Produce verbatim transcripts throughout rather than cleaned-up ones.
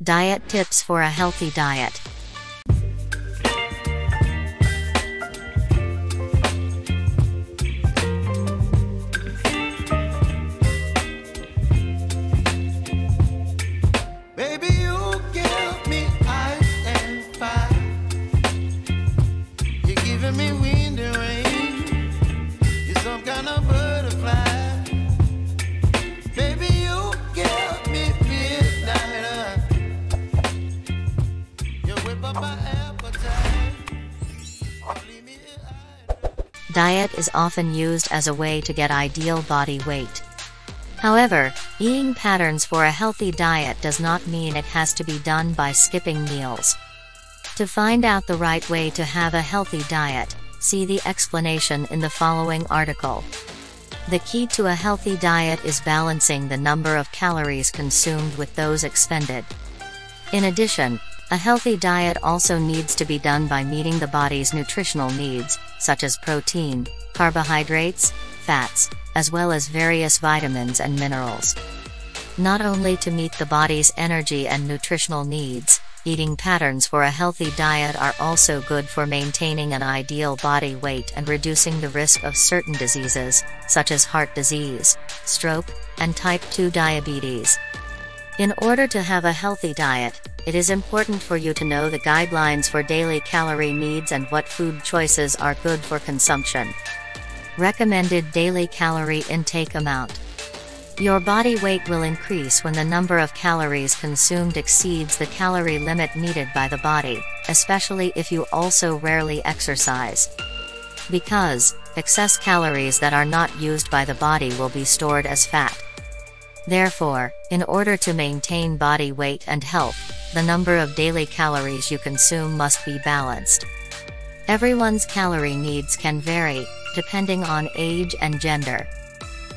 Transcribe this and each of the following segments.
Diet tips for a healthy diet. Baby, you give me ice and fire. You're giving me wind and rain. You're some kind of butterfly. Baby, you give me midnight oil. You whip up my appetite. Diet is often used as a way to get ideal body weight. However, eating patterns for a healthy diet does not mean it has to be done by skipping meals. To find out the right way to have a healthy diet, see the explanation in the following article. The key to a healthy diet is balancing the number of calories consumed with those expended. In addition, a healthy diet also needs to be done by meeting the body's nutritional needs, such as protein, carbohydrates, fats, as well as various vitamins and minerals. Not only to meet the body's energy and nutritional needs, eating patterns for a healthy diet are also good for maintaining an ideal body weight and reducing the risk of certain diseases, such as heart disease, stroke, and type two diabetes. In order to have a healthy diet, it is important for you to know the guidelines for daily calorie needs and what food choices are good for consumption. Recommended daily calorie intake amount. Your body weight will increase when the number of calories consumed exceeds the calorie limit needed by the body, especially if you also rarely exercise. Because, excess calories that are not used by the body will be stored as fat. Therefore, in order to maintain body weight and health, the number of daily calories you consume must be balanced. Everyone's calorie needs can vary, depending on age and gender.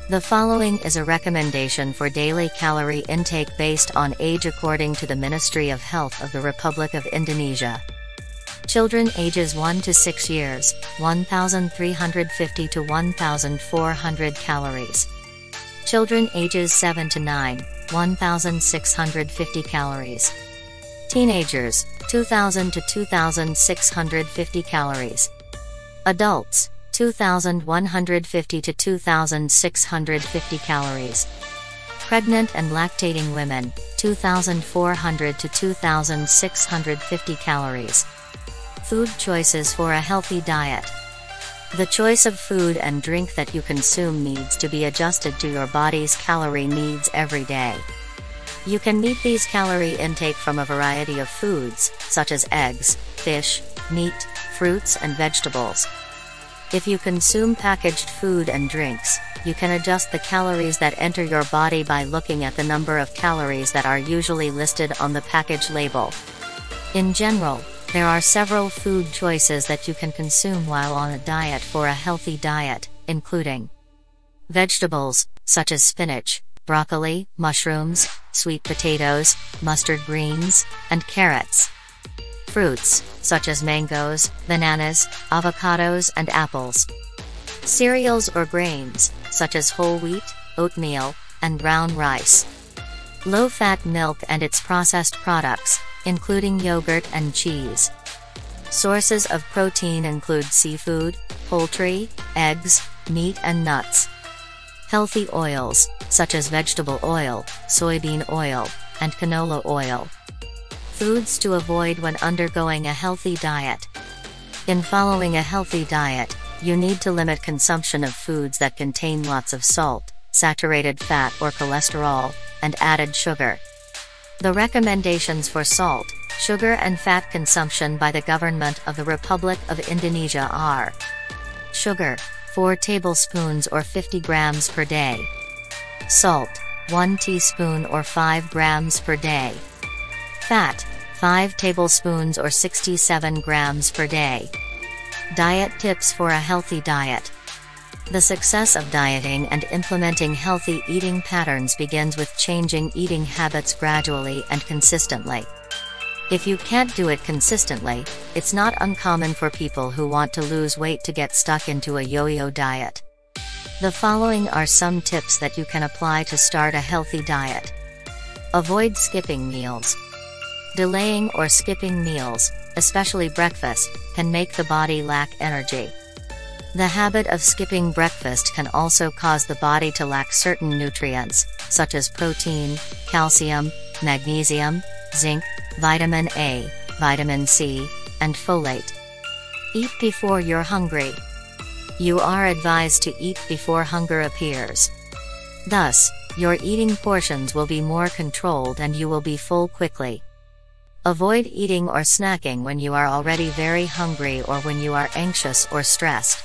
The following is a recommendation for daily calorie intake based on age according to the Ministry of Health of the Republic of Indonesia. Children ages one to six years, one thousand three hundred fifty to one thousand four hundred calories. Children ages seven to nine, one thousand six hundred fifty calories. Teenagers, two thousand to two thousand six hundred fifty calories. Adults, two thousand one hundred fifty to two thousand six hundred fifty calories. Pregnant and lactating women, two thousand four hundred to two thousand six hundred fifty calories. Food choices for a healthy diet. The choice of food and drink that you consume needs to be adjusted to your body's calorie needs every day. You can meet these calorie intake from a variety of foods, such as eggs, fish, meat, fruits and vegetables. If you consume packaged food and drinks, you can adjust the calories that enter your body by looking at the number of calories that are usually listed on the package label. In general, there are several food choices that you can consume while on a diet for a healthy diet, including vegetables, such as spinach, broccoli, mushrooms, sweet potatoes, mustard greens, and carrots. Fruits, such as mangoes, bananas, avocados and apples. Cereals or grains, such as whole wheat, oatmeal, and brown rice. Low-fat milk and its processed products, including yogurt and cheese. Sources of protein include seafood, poultry, eggs, meat and nuts. Healthy oils, such as vegetable oil, soybean oil, and canola oil. Foods to avoid when undergoing a healthy diet. In following a healthy diet, you need to limit consumption of foods that contain lots of salt, saturated fat or cholesterol, and added sugar. The recommendations for salt, sugar and fat consumption by the government of the Republic of Indonesia are: sugar, four tablespoons or fifty grams per day. Salt, one teaspoon or five grams per day. Fat, five tablespoons or sixty-seven grams per day. Diet tips for a healthy diet. The success of dieting and implementing healthy eating patterns begins with changing eating habits gradually and consistently. If you can't do it consistently, it's not uncommon for people who want to lose weight to get stuck into a yo-yo diet. The following are some tips that you can apply to start a healthy diet. Avoid skipping meals. Delaying or skipping meals, especially breakfast, can make the body lack energy. The habit of skipping breakfast can also cause the body to lack certain nutrients, such as protein, calcium, magnesium, zinc, vitamin A, vitamin C, and folate. Eat before you're hungry. You are advised to eat before hunger appears. Thus, your eating portions will be more controlled and you will be full quickly. Avoid eating or snacking when you are already very hungry or when you are anxious or stressed.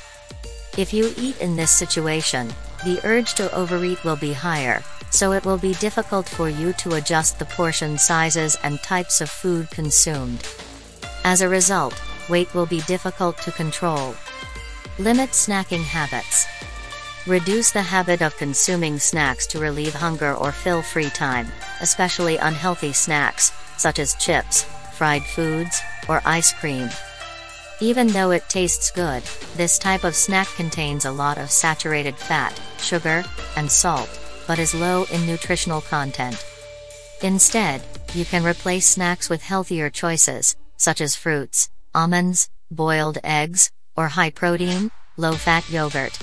If you eat in this situation, the urge to overeat will be higher, so it will be difficult for you to adjust the portion sizes and types of food consumed. As a result, weight will be difficult to control. Limit snacking habits. Reduce the habit of consuming snacks to relieve hunger or fill free time, especially unhealthy snacks, such as chips, fried foods, or ice cream. Even though it tastes good, this type of snack contains a lot of saturated fat, sugar, and salt, but is low in nutritional content. Instead, you can replace snacks with healthier choices, such as fruits, almonds, boiled eggs, or high-protein, low-fat yogurt.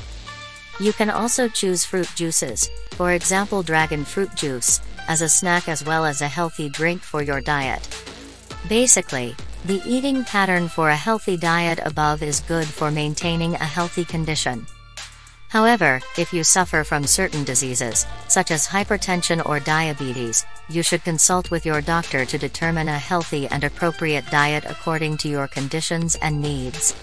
You can also choose fruit juices, for example dragon fruit juice, as a snack as well as a healthy drink for your diet. Basically, the eating pattern for a healthy diet above is good for maintaining a healthy condition. However, if you suffer from certain diseases, such as hypertension or diabetes, you should consult with your doctor to determine a healthy and appropriate diet according to your conditions and needs.